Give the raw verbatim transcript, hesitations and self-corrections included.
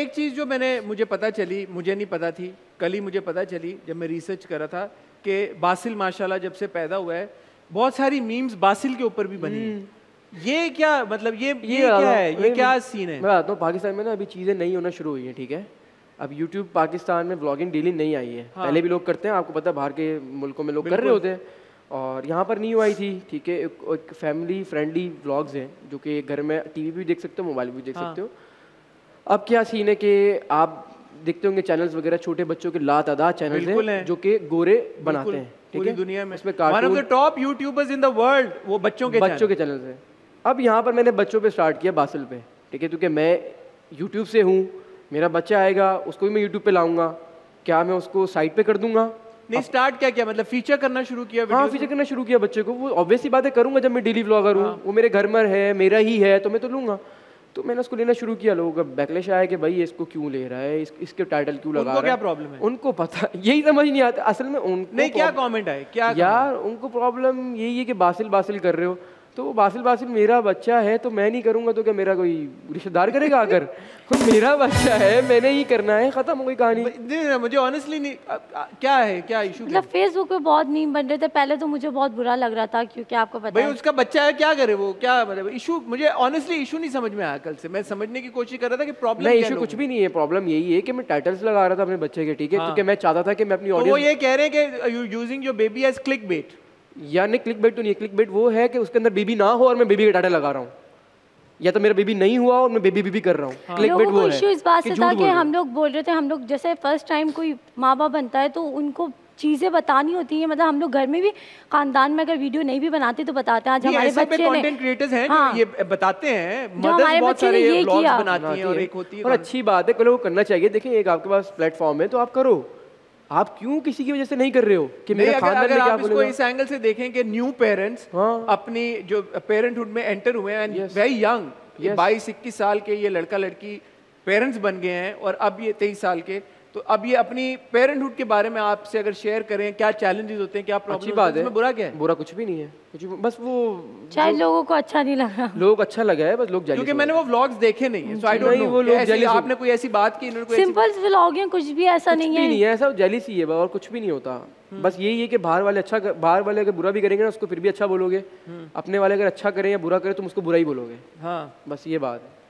एक चीज़ जो मैंने मुझे पता चली, मुझे नहीं पता थी, कल ही मुझे पता चली जब मैं रिसर्च कर रहा था कि बासिल माशाल्लाह जब से पैदा हुआ है बहुत सारी मीम्स बासिल के ऊपर भी बनी है। ये क्या मतलब ये ये, ये क्या है, ये क्या सीन है? मैं आता हूँ पाकिस्तान में ना अभी चीज़ें नहीं होना शुरू हुई हैं, ठीक है। अब YouTube पाकिस्तान में व्लॉगिंग डेली नहीं आई है, हाँ। पहले भी लोग करते हैं, आपको पता है बाहर के मुल्कों में लोग कर रहे होते हैं और यहाँ पर नहीं हुई थी, ठीक है। एक, एक फैमिली फ्रेंडली व्लॉग्स हैं जो कि घर में टीवी भी देख सकते हो, मोबाइल भी देख हाँ। सकते हो। अब क्या सीन है कि आप देखते होंगे चैनल्स वगैरह छोटे बच्चों के ला तादाद चैनल हैं जो कि गोरे बनाते हैं पूरी दुनिया में, इसमें one of the top YouTubers in the world वो बच्चों के बच्चों के चैनल्स हैं। अब यहाँ पर मैंने बच्चों पे स्टार्ट किया बासिल पे, ठीक है, क्योंकि मैं यूट्यूब से हूँ, मेरा बच्चा आएगा उसको भी मैं यूट्यूब पे लाऊंगा, क्या मैं उसको साइड पे कर दूंगा? नहीं, स्टार्ट क्या किया मतलब फीचर करना शुरू किया, हाँ फीचर करना शुरू किया बच्चे को। वो ऑब्वियसली बातें करूंगा जब मैं डेली व्लॉगर हूँ, वो मेरे घर में है, मेरा ही है तो मैं तो लूंगा। तो मैंने उसको लेना शुरू किया, लोगों का बैकलैश आया कि भाई इसको क्यों ले रहा है, इस, इसके टाइटल क्यों लगा रहा है, क्या प्रॉब्लम है? उनको पता, यही समझ नहीं आता असल में उनको नहीं, क्या कमेंट आए क्या यार, उनको प्रॉब्लम यही है कि बासिल बासिल कर रहे हो। तो वो बासिल बासिल मेरा बच्चा है तो मैं नहीं करूंगा तो क्या मेरा कोई रिश्तेदार करेगा? अगर मेरा बच्चा है मैंने ही करना है, खत्म हो गई कहानी। मुझे ऑनेस्टली नहीं आ, आ, क्या है क्या इशू? मतलब फेसबुक पे बहुत मीम बन रहे थे, पहले तो मुझे बहुत बुरा लग रहा था क्योंकि आपको पता है उसका बच्चा है, क्या करे वो, क्या मतलब इशू? मुझे ऑनेस्टली इशू नहीं समझ में आया, कल से मैं समझने की कोशिश कर रहा था कि प्रॉब्लम नहीं, इशू कुछ भी नहीं है। प्रॉब्लम यही है कि मैं टाइटल्स लगा रहा था अपने बच्चे के, ठीक है, क्योंकि मैं चाहता था कि मैं अपनी ऑडियंस, वो ये कह रहे हैं कि you using your baby as clickbait, यानी क्लिक बेट तो नहीं, क्लिक बेट वो है कि उसके अंदर बेबी ना हो और मैं बेबी का डाटा लगा रहा हूँ, या तो मेरा बेबी नहीं हुआ और मैं बेबी बेबी कर रहा हूँ, हाँ। क्लिक बेट वो है। इशू इस बात से था कि हम लोग बोल रहे थे, हम लोग जैसे फर्स्ट टाइम कोई माँ बाप बनता है तो उनको चीज़ें बतानी होती हैं, मतलब हम लोग घर में भी खानदान में अगर वीडियो नहीं भी बनाते तो बताते हैं। आज हमारे बच्चे कंटेंट क्रिएटर्स हैं जो ये बताते हैं, मदर्स बहुत सारे व्लॉग्स बनाती हैं और एक होती है, और अच्छी बात है लोगों को करना चाहिए। देखिए एक आपके पास प्लेटफॉर्म है तो आप करो, आप क्यों किसी की वजह से नहीं कर रहे हो कि मेरा अगर, अगर आप इसको इस एंगल से देखें कि न्यू पेरेंट्स हाँ। अपनी जो पेरेंटहुड में एंटर हुए हैं yes. Very young yes. बाईस इक्कीस साल के ये लड़का लड़की पेरेंट्स बन गए हैं और अब ये तेईस साल के, तो अब ये अपनी पेरेंटहुड के बारे में आपसे अगर शेयर करें क्या चैलेंजेस होते हैं, क्या प्रॉब्लम होते हैं, बुरा क्या है? बुरा कुछ भी नहीं है, कुछ बस वो शायद लोगों को अच्छा नहीं लगा, लोग अच्छा लगा है बस, लोग जाली, क्योंकि मैंने वो व्लॉग्स देखे नहीं है, सो आई डोंट नो वो लोग जाली। आपने कोई ऐसी बात की? इन्होंने कोई सिंपल व्लॉग है, कुछ भी ऐसा नहीं है, नहीं है ऐसा, जेलिस ही है और कुछ भी नहीं होता। बस यही है कि बाहर वाले अच्छा, बाहर वाले अगर बुरा भी करेंगे ना उसको फिर भी अच्छा बोलोगे, अपने वाले अगर अच्छा करें या बुरा करें तुम उसको बुरा ही बोलोगे, हाँ बस ये बात है।